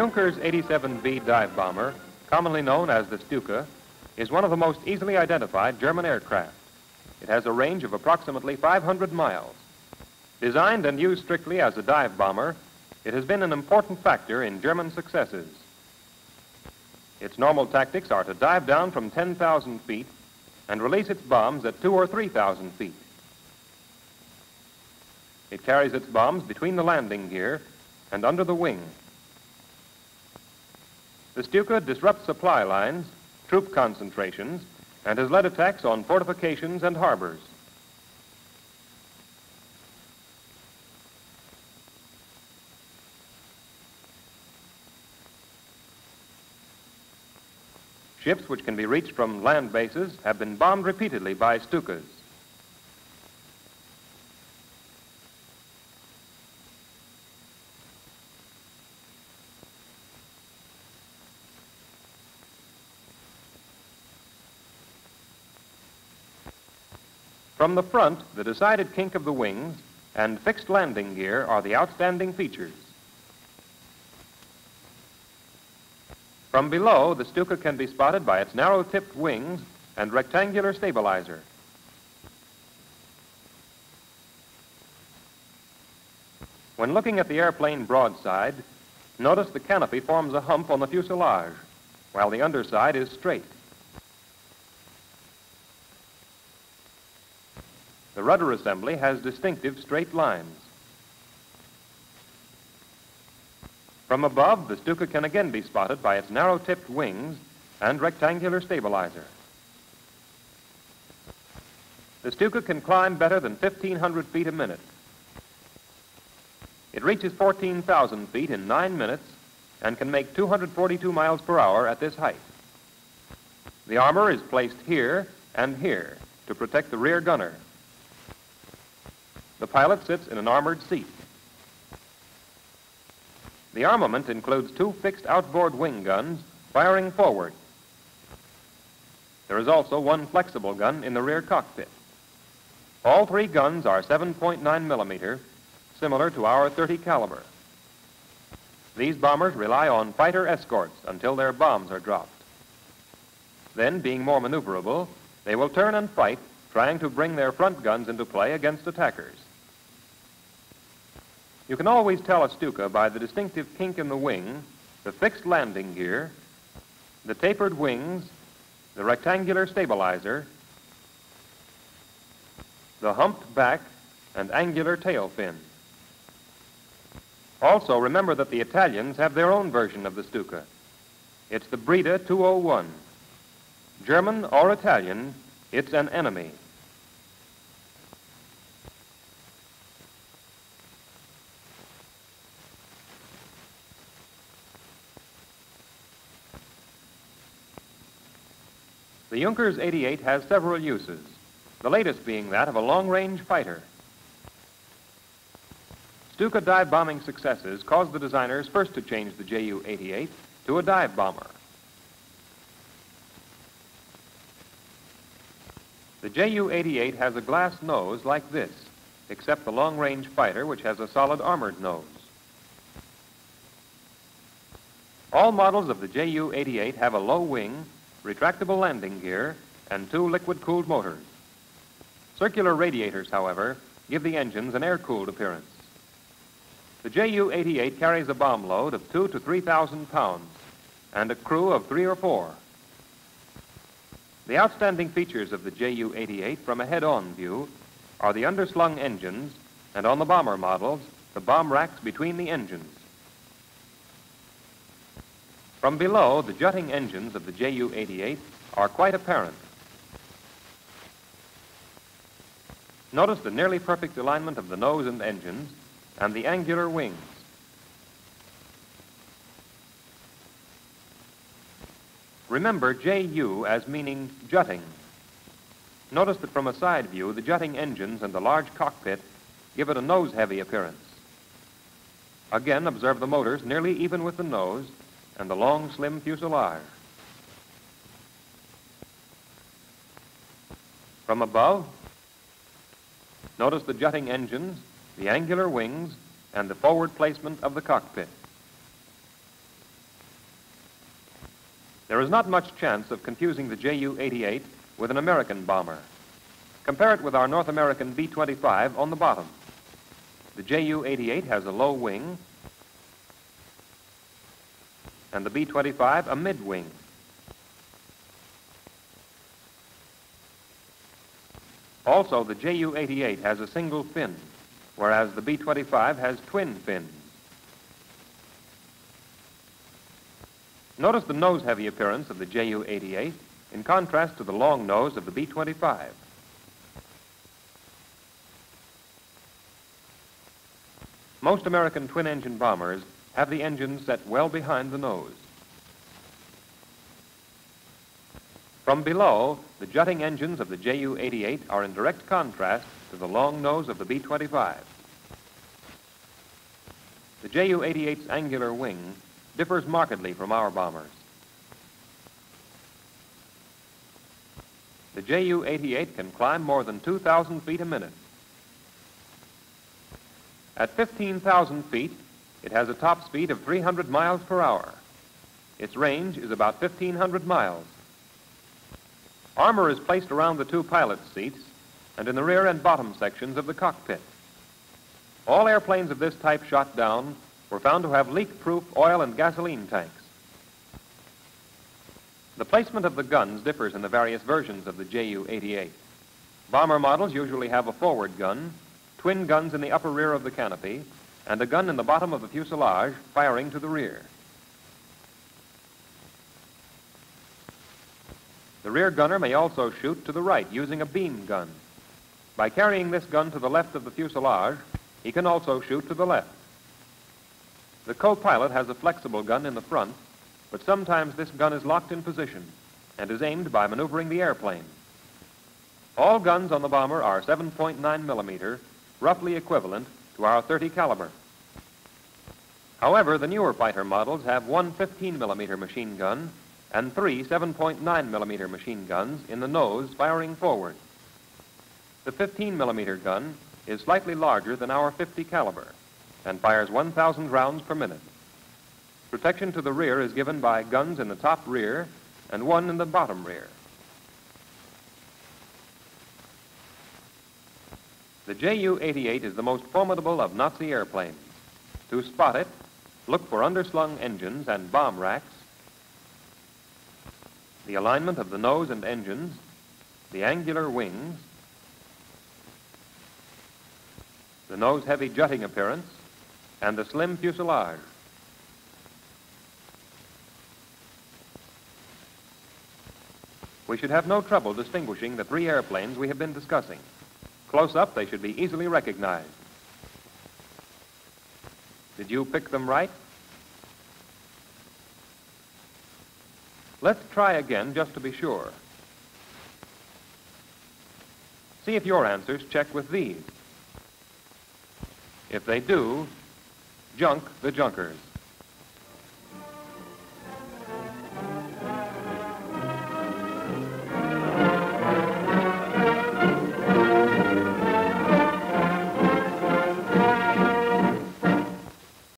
Junkers 87B dive bomber, commonly known as the Stuka, is one of the most easily identified German aircraft. It has a range of approximately 500 miles. Designed and used strictly as a dive bomber, it has been an important factor in German successes. Its normal tactics are to dive down from 10,000 feet and release its bombs at 2,000 or 3,000 feet. It carries its bombs between the landing gear and under the wing. The Stuka disrupts supply lines, troop concentrations, and has led attacks on fortifications and harbors. Ships which can be reached from land bases have been bombed repeatedly by Stukas. From the front, the decided kink of the wings and fixed landing gear are the outstanding features. From below, the Stuka can be spotted by its narrow-tipped wings and rectangular stabilizer. When looking at the airplane broadside, notice the canopy forms a hump on the fuselage, while the underside is straight. The rudder assembly has distinctive straight lines. From above, the Stuka can again be spotted by its narrow-tipped wings and rectangular stabilizer. The Stuka can climb better than 1,500 feet a minute. It reaches 14,000 feet in 9 minutes and can make 242 miles per hour at this height. The armor is placed here and here to protect the rear gunner. The pilot sits in an armored seat. The armament includes 2 fixed outboard wing guns firing forward. There is also 1 flexible gun in the rear cockpit. All 3 guns are 7.9 millimeter, similar to our .30 caliber. These bombers rely on fighter escorts until their bombs are dropped. Then, being more maneuverable, they will turn and fight, trying to bring their front guns into play against attackers. You can always tell a Stuka by the distinctive kink in the wing, the fixed landing gear, the tapered wings, the rectangular stabilizer, the humped back, and angular tail fin. Also, remember that the Italians have their own version of the Stuka. It's the Breda 201. German or Italian, it's an enemy. The Junkers 88 has several uses, the latest being that of a long-range fighter. Stuka dive bombing successes caused the designers first to change the Ju-88 to a dive bomber. The Ju-88 has a glass nose like this, except the long-range fighter, which has a solid armored nose. All models of the Ju-88 have a low wing, retractable landing gear, and 2 liquid-cooled motors. Circular radiators, however, give the engines an air-cooled appearance. The Ju-88 carries a bomb load of 2,000 to 3,000 pounds and a crew of 3 or 4. The outstanding features of the Ju-88 from a head-on view are the underslung engines and, on the bomber models, the bomb racks between the engines. From below, the jutting engines of the Ju-88 are quite apparent. Notice the nearly perfect alignment of the nose and engines and the angular wings. Remember Ju as meaning jutting. Notice that from a side view, the jutting engines and the large cockpit give it a nose-heavy appearance. Again, observe the motors nearly even with the nose and the long, slim fuselage. From above, notice the jutting engines, the angular wings, and the forward placement of the cockpit. there is not much chance of confusing the Ju-88 with an American bomber. Compare it with our North American B-25 on the bottom. The Ju-88 has a low wing, and the B-25 a mid-wing. Also, the Ju-88 has a single fin, whereas the B-25 has twin fins. Notice the nose-heavy appearance of the Ju-88 in contrast to the long nose of the B-25. Most American twin-engine bombers have the engines set well behind the nose. From below, the jutting engines of the Ju-88 are in direct contrast to the long nose of the B-25. The Ju-88's angular wing differs markedly from our bombers. The Ju-88 can climb more than 2,000 feet a minute. At 15,000 feet, it has a top speed of 300 miles per hour. Its range is about 1,500 miles. Armor is placed around the two pilot's seats and in the rear and bottom sections of the cockpit. All airplanes of this type shot down were found to have leak-proof oil and gasoline tanks. The placement of the guns differs in the various versions of the Ju-88. Bomber models usually have a forward gun, twin guns in the upper rear of the canopy, and a gun in the bottom of the fuselage firing to the rear. The rear gunner may also shoot to the right using a beam gun. By carrying this gun to the left of the fuselage, he can also shoot to the left. The co-pilot has a flexible gun in the front, but sometimes this gun is locked in position and is aimed by maneuvering the airplane. All guns on the bomber are 7.9 millimeter, roughly equivalent to our .30 caliber. However, the newer fighter models have one 15 millimeter machine gun and three 7.9 millimeter machine guns in the nose firing forward. The 15 millimeter gun is slightly larger than our .50 caliber and fires 1,000 rounds per minute. Protection to the rear is given by guns in the top rear and one in the bottom rear. The Ju-88 is the most formidable of Nazi airplanes. To spot it, look for underslung engines and bomb racks, the alignment of the nose and engines, the angular wings, the nose-heavy jutting appearance, and the slim fuselage. We should have no trouble distinguishing the three airplanes we have been discussing. Close up, they should be easily recognized. Did you pick them right? Let's try again just to be sure. See if your answers check with these. If they do, junk the Junkers.